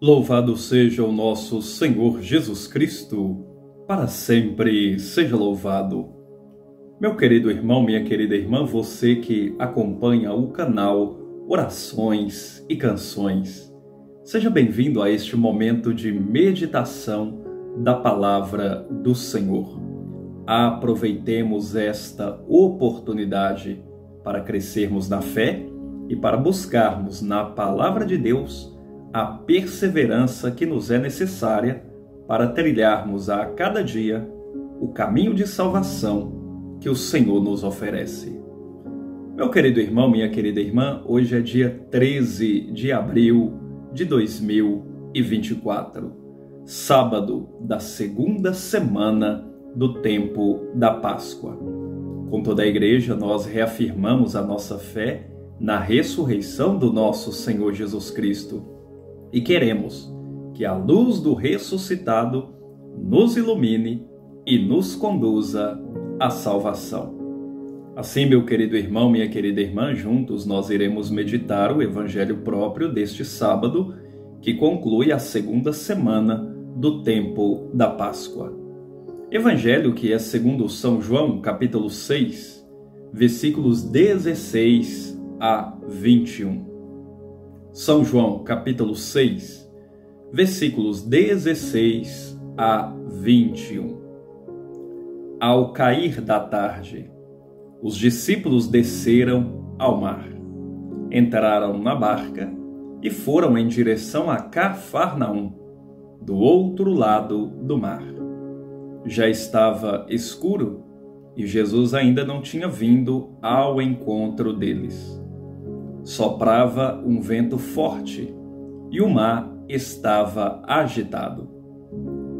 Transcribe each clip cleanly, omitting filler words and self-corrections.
Louvado seja o nosso Senhor Jesus Cristo, para sempre seja louvado. Meu querido irmão, minha querida irmã, você que acompanha o canal Orações e Canções, seja bem-vindo a este momento de meditação da Palavra do Senhor. Aproveitemos esta oportunidade para crescermos na fé e para buscarmos na Palavra de Deus a perseverança que nos é necessária para trilharmos a cada dia o caminho de salvação que o Senhor nos oferece. Meu querido irmão, minha querida irmã, hoje é dia 13 de abril de 2024, sábado da segunda semana do tempo da Páscoa. Com toda a igreja, nós reafirmamos a nossa fé na ressurreição do nosso Senhor Jesus Cristo, e queremos que a luz do ressuscitado nos ilumine e nos conduza à salvação. Assim, meu querido irmão, minha querida irmã, juntos nós iremos meditar o evangelho próprio deste sábado, que conclui a segunda semana do tempo da Páscoa. Evangelho que é segundo São João, capítulo 6, versículos 16 a 21. São João, capítulo 6, versículos 16 a 21. Ao cair da tarde, os discípulos desceram ao mar, entraram na barca e foram em direção a Cafarnaum, do outro lado do mar. Já estava escuro e Jesus ainda não tinha vindo ao encontro deles. Soprava um vento forte e o mar estava agitado.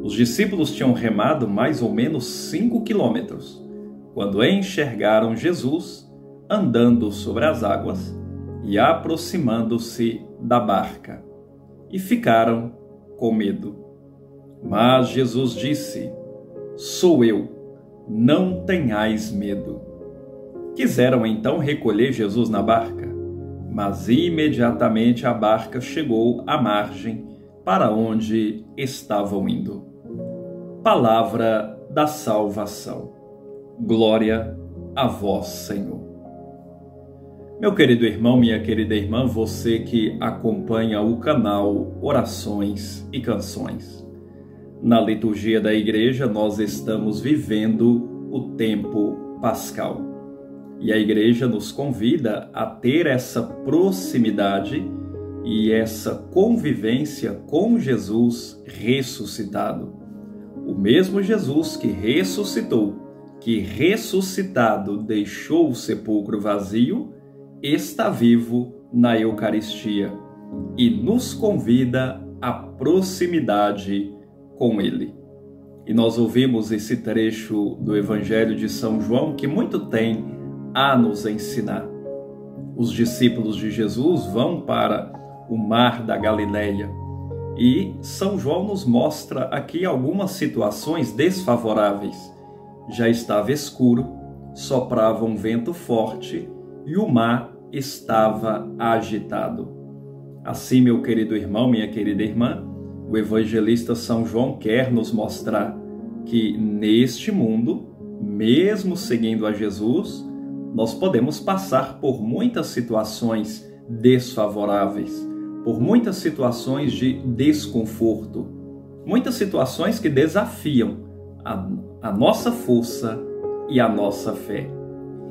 Os discípulos tinham remado mais ou menos 5 quilômetros, quando enxergaram Jesus andando sobre as águas e aproximando-se da barca, e ficaram com medo. Mas Jesus disse: "Sou eu, não tenhais medo." Quiseram então recolher Jesus na barca, mas imediatamente a barca chegou à margem para onde estavam indo. Palavra da salvação. Glória a vós, Senhor. Meu querido irmão, minha querida irmã, você que acompanha o canal Orações e Canções. Na liturgia da igreja nós estamos vivendo o tempo pascal. E a igreja nos convida a ter essa proximidade e essa convivência com Jesus ressuscitado. O mesmo Jesus que ressuscitou, que ressuscitado deixou o sepulcro vazio, está vivo na Eucaristia e nos convida à proximidade com Ele. E nós ouvimos esse trecho do Evangelho de São João que muito tem a nos ensinar. Os discípulos de Jesus vão para o mar da Galiléia e São João nos mostra aqui algumas situações desfavoráveis. Já estava escuro, soprava um vento forte e o mar estava agitado. Assim, meu querido irmão, minha querida irmã, o evangelista São João quer nos mostrar que neste mundo, mesmo seguindo a Jesus, nós podemos passar por muitas situações desfavoráveis, por muitas situações de desconforto, muitas situações que desafiam a nossa força e a nossa fé.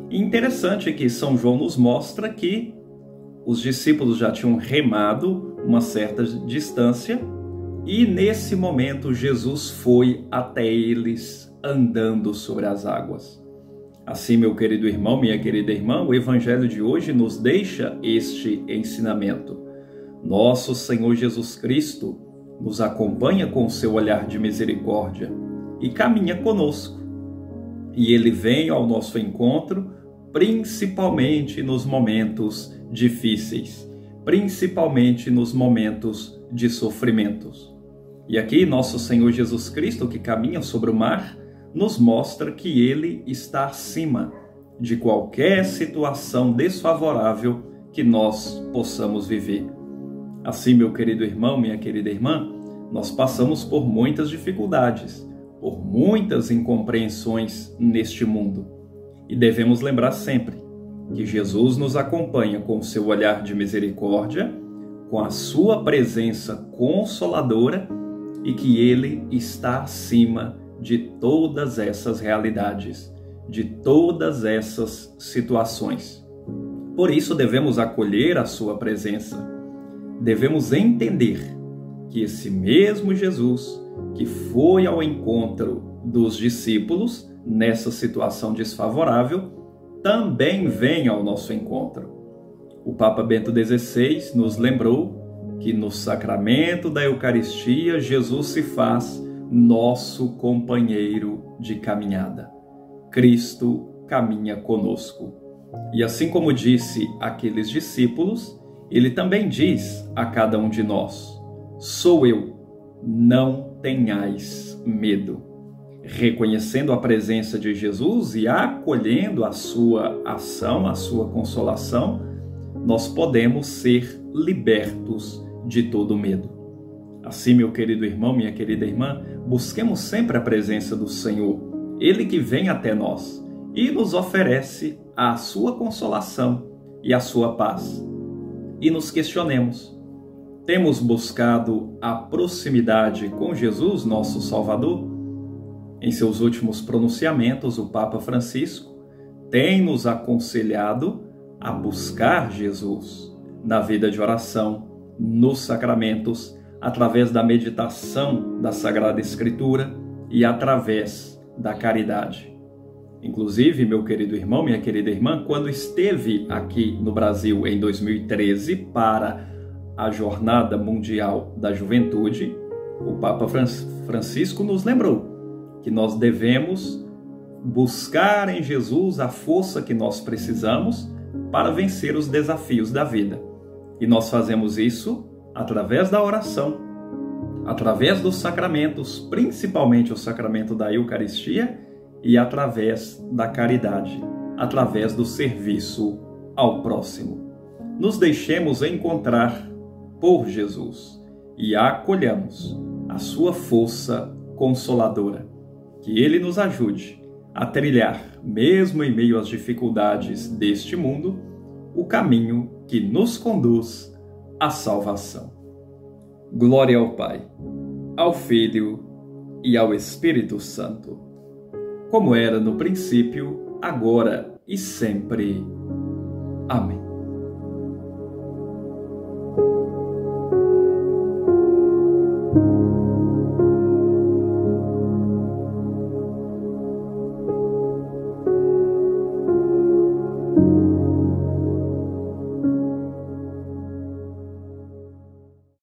E interessante que São João nos mostra que os discípulos já tinham remado uma certa distância e nesse momento Jesus foi até eles andando sobre as águas. Assim, meu querido irmão, minha querida irmã, o evangelho de hoje nos deixa este ensinamento. Nosso Senhor Jesus Cristo nos acompanha com o seu olhar de misericórdia e caminha conosco. E Ele vem ao nosso encontro, principalmente nos momentos difíceis, principalmente nos momentos de sofrimentos. E aqui, nosso Senhor Jesus Cristo, que caminha sobre o mar, nos mostra que Ele está acima de qualquer situação desfavorável que nós possamos viver. Assim, meu querido irmão, minha querida irmã, nós passamos por muitas dificuldades, por muitas incompreensões neste mundo. E devemos lembrar sempre que Jesus nos acompanha com o seu olhar de misericórdia, com a sua presença consoladora e que Ele está acima de todas essas realidades, de todas essas situações. Por isso devemos acolher a sua presença. Devemos entender que esse mesmo Jesus que foi ao encontro dos discípulos nessa situação desfavorável, também vem ao nosso encontro. O Papa Bento XVI nos lembrou que no sacramento da Eucaristia, Jesus se faz nosso companheiro de caminhada. Cristo caminha conosco. E assim como disse àqueles discípulos, Ele também diz a cada um de nós: sou eu, não tenhais medo. Reconhecendo a presença de Jesus e acolhendo a sua ação, a sua consolação, nós podemos ser libertos de todo medo. Assim, meu querido irmão, minha querida irmã, busquemos sempre a presença do Senhor, Ele que vem até nós e nos oferece a sua consolação e a sua paz. E nos questionemos: temos buscado a proximidade com Jesus, nosso Salvador? Em seus últimos pronunciamentos, o Papa Francisco tem nos aconselhado a buscar Jesus na vida de oração, nos sacramentos, através da meditação da Sagrada Escritura e através da caridade. Inclusive, meu querido irmão, minha querida irmã, quando esteve aqui no Brasil em 2013 para a Jornada Mundial da Juventude, o Papa Francisco nos lembrou que nós devemos buscar em Jesus a força que nós precisamos para vencer os desafios da vida. E nós fazemos isso através da oração, através dos sacramentos, principalmente o sacramento da Eucaristia, e através da caridade, através do serviço ao próximo. Nos deixemos encontrar por Jesus e acolhamos a sua força consoladora. Que Ele nos ajude a trilhar, mesmo em meio às dificuldades deste mundo, o caminho que nos conduz à salvação. Glória ao Pai, ao Filho e ao Espírito Santo, como era no princípio, agora e sempre. Amém.